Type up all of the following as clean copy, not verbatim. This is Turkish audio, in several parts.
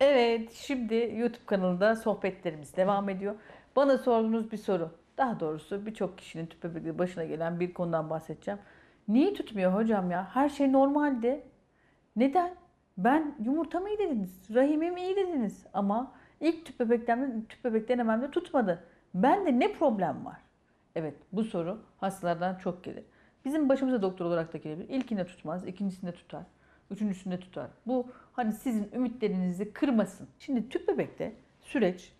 Evet, şimdi YouTube kanalında sohbetlerimiz devam ediyor. Bana sorduğunuz bir soru, daha doğrusu birçok kişinin tüpe başına gelen bir konudan bahsedeceğim. Niye tutmuyor hocam ya? Her şey normaldi. Neden? Ben yumurtam iyi dediniz, rahimim iyi dediniz ama ilk tüp bebek denememde tutmadı. Bende ne problem var? Evet, bu soru hastalardan çok gelir. Bizim başımıza doktor olarak da gelebilir. İlkinde tutmaz, ikincisinde tutar, üçüncüsünde tutar. Bu hani sizin ümitlerinizi kırmasın. Şimdi tüp bebekte süreç,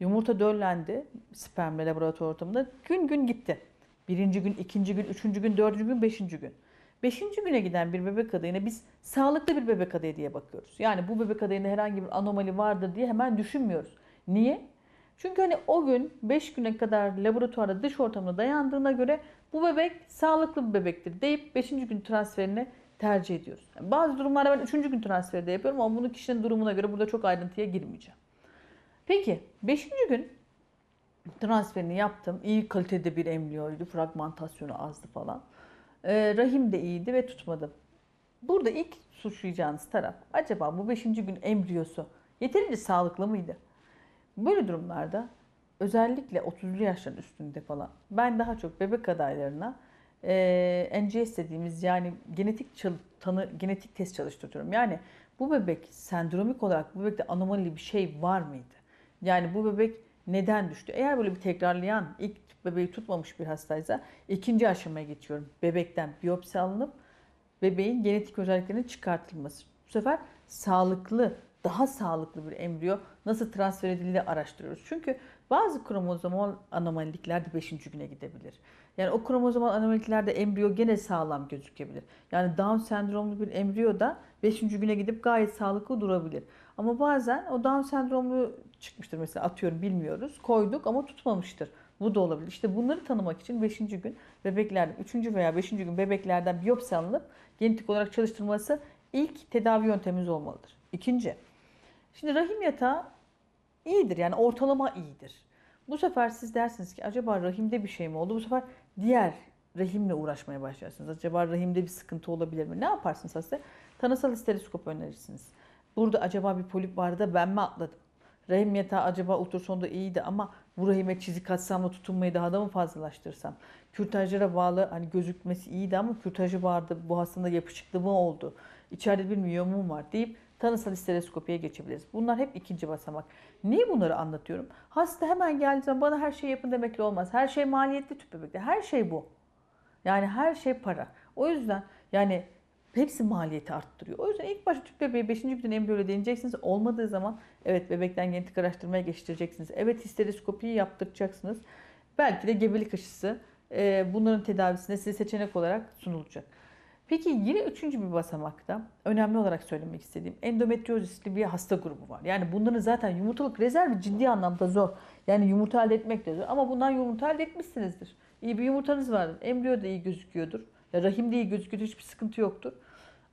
yumurta döllendi, spermle laboratuvar ortamında gün gün gitti. Birinci gün, ikinci gün, üçüncü gün, dördüncü gün, beşinci gün. Beşinci güne giden bir bebek adayına biz sağlıklı bir bebek adayı diye bakıyoruz. Yani bu bebek adayında herhangi bir anomali vardır diye hemen düşünmüyoruz. Niye? Çünkü hani o gün 5 güne kadar laboratuvarda dış ortamına dayandığına göre bu bebek sağlıklı bir bebektir deyip 5. gün transferini tercih ediyoruz. Yani bazı durumlarda ben 3. gün transferi de yapıyorum ama bunu kişinin durumuna göre burada çok ayrıntıya girmeyeceğim. Peki 5. gün transferini yaptım. İyi kalitede bir embriyoydu, fragmentasyonu azdı falan. Rahim de iyiydi ve tutmadım. Burada ilk suçlayacağınız taraf, acaba bu 5. gün embriyosu yeterince sağlıklı mıydı? Böyle durumlarda özellikle 30'lu yaşların üstünde falan ben daha çok bebek adaylarına NGS dediğimiz yani genetik test çalıştırıyorum. Yani bu bebek sendromik olarak bu bebekte anomali bir şey var mıydı? Yani bu bebek neden düştü? Eğer böyle bir tekrarlayan ilk bebeği tutmamış bir hastaysa ikinci aşamaya geçiyorum. Bebekten biyopsi alınıp bebeğin genetik özelliklerinin çıkartılması. Bu sefer sağlıklı, daha sağlıklı bir embriyo nasıl transfer edildiğini araştırıyoruz. Çünkü bazı kromozomal anomalilikler de 5. güne gidebilir. Yani o kromozomal anomaliklerde embriyo gene sağlam gözükebilir. Yani Down sendromlu bir embriyo da 5. güne gidip gayet sağlıklı durabilir. Ama bazen o Down sendromlu çıkmıştır mesela, atıyorum, bilmiyoruz. Koyduk ama tutmamıştır. Bu da olabilir. İşte bunları tanımak için 5. gün bebeklerden, 3. veya 5. gün bebeklerden biyopsi alınıp genetik olarak çalıştırılması ilk tedavi yöntemimiz olmalıdır. İkinci, şimdi rahim yatağı iyidir, yani ortalama iyidir. Bu sefer siz dersiniz ki acaba rahimde bir şey mi oldu? Bu sefer diğer rahimle uğraşmaya başlarsınız. Acaba rahimde bir sıkıntı olabilir mi? Ne yaparsınız hasta? Tanısal histereskopi önerirsiniz. Burada acaba bir polip vardı da ben mi atladım? Rahim yatağı acaba ultrasonda iyiydi ama bu rahime çizik atsam da tutunmayı daha da mı fazlalaştırsam? Kürtajlara bağlı, hani gözükmesi iyiydi ama kürtajı vardı, bu hastanın yapışıklı mı oldu? İçeride bir miyomum var deyip tanısal histereskopiye geçebiliriz. Bunlar hep ikinci basamak. Niye bunları anlatıyorum? Hasta hemen geldiği zaman bana her şeyi yapın demekle olmaz. Her şey maliyetli tüp bebekte. Her şey bu. Yani her şey para. O yüzden yani hepsi maliyeti arttırıyor. O yüzden ilk başta tüp bebeği 5. gün embriyoyla deneyeceksiniz. Olmadığı zaman evet bebekten genetik araştırmaya geçireceksiniz. Evet histereskopiyi yaptıracaksınız. Belki de gebelik aşısı bunların tedavisinde size seçenek olarak sunulacak. Peki yine 3. bir basamakta önemli olarak söylemek istediğim endometriozisli bir hasta grubu var. Yani bunların zaten yumurtalık rezervi ciddi anlamda zor. Yani yumurta elde etmek de zor ama bundan yumurta elde etmişsinizdir. İyi bir yumurtanız vardır. Embriyo da iyi gözüküyordur. Ya rahim de iyi gözüküyordur. Hiçbir sıkıntı yoktur.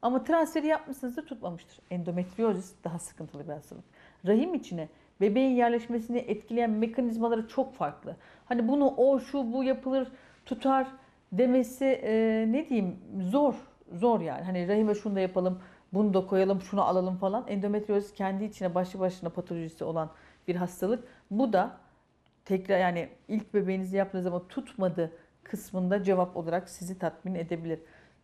Ama transferi yapmışsınızdır, tutmamıştır. Endometriozis daha sıkıntılı bir hastalık. Rahim içine bebeğin yerleşmesini etkileyen mekanizmaları çok farklı. Hani bunu o şu bu yapılır tutar demesi ne diyeyim, zor yani. Hani rahime şunu da yapalım, bunu da koyalım, şunu alalım falan. Endometriozis kendi içine başlı başına patolojisi olan bir hastalık. Bu da tekrar yani ilk bebeğinizi yaptığınız zaman tutmadı kısmında cevap olarak sizi tatmin edebilir.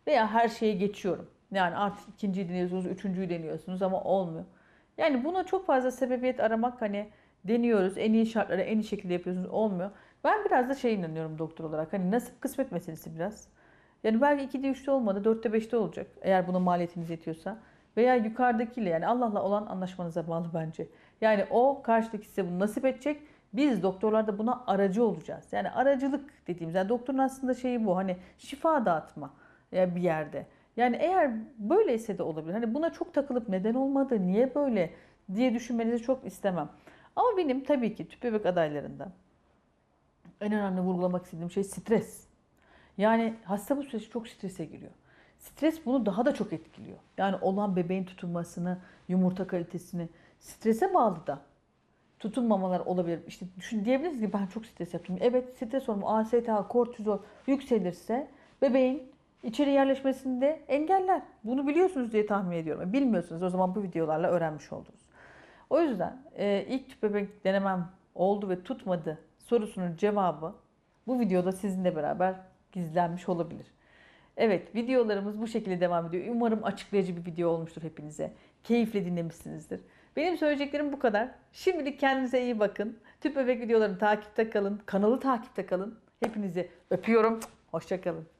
Veya her şeye geçiyorum. Yani artık ikinciyi deniyorsunuz, üçüncüyü deniyorsunuz ama olmuyor. Yani buna çok fazla sebebiyet aramak, hani deniyoruz, en iyi şartlara en iyi şekilde yapıyorsunuz, olmuyor. Ben biraz da şey inanıyorum doktor olarak, hani nasip kısmet meselesi biraz. Yani belki 2'de 3'te olmadı, 4'te 5'te olacak eğer buna maliyetiniz yetiyorsa. Veya yukarıdakiyle, yani Allah'la olan anlaşmanıza bağlı bence. Yani o karşıdaki size bunu nasip edecek, biz doktorlar da buna aracı olacağız. Yani aracılık dediğimiz, yani doktorun aslında şeyi bu, hani şifa dağıtma bir yerde. Yani eğer böyleyse de olabilir. Hani buna çok takılıp neden olmadı, niye böyle diye düşünmenizi çok istemem. Ama benim tabii ki tüp bebek adaylarında en önemli vurgulamak istediğim şey stres. Yani hasta bu süreç çok strese giriyor. Stres bunu daha da çok etkiliyor. Yani olan bebeğin tutunmasını, yumurta kalitesini, strese bağlı da tutunmamalar olabilir. İşte düşün, diyebiliriz ki ben çok stres yaptım. Evet, stres hormonu, ASH, kortizol yükselirse bebeğin İçeri yerleşmesini de engeller. Bunu biliyorsunuz diye tahmin ediyorum. Bilmiyorsunuz, o zaman bu videolarla öğrenmiş oldunuz. O yüzden ilk tüp bebek denemem oldu ve tutmadı sorusunun cevabı bu videoda sizinle beraber gizlenmiş olabilir. Evet, videolarımız bu şekilde devam ediyor. Umarım açıklayıcı bir video olmuştur hepinize. Keyifle dinlemişsinizdir. Benim söyleyeceklerim bu kadar. Şimdilik kendinize iyi bakın. Tüp bebek videolarını takipte kalın. Kanalı takipte kalın. Hepinizi öpüyorum. Hoşça kalın.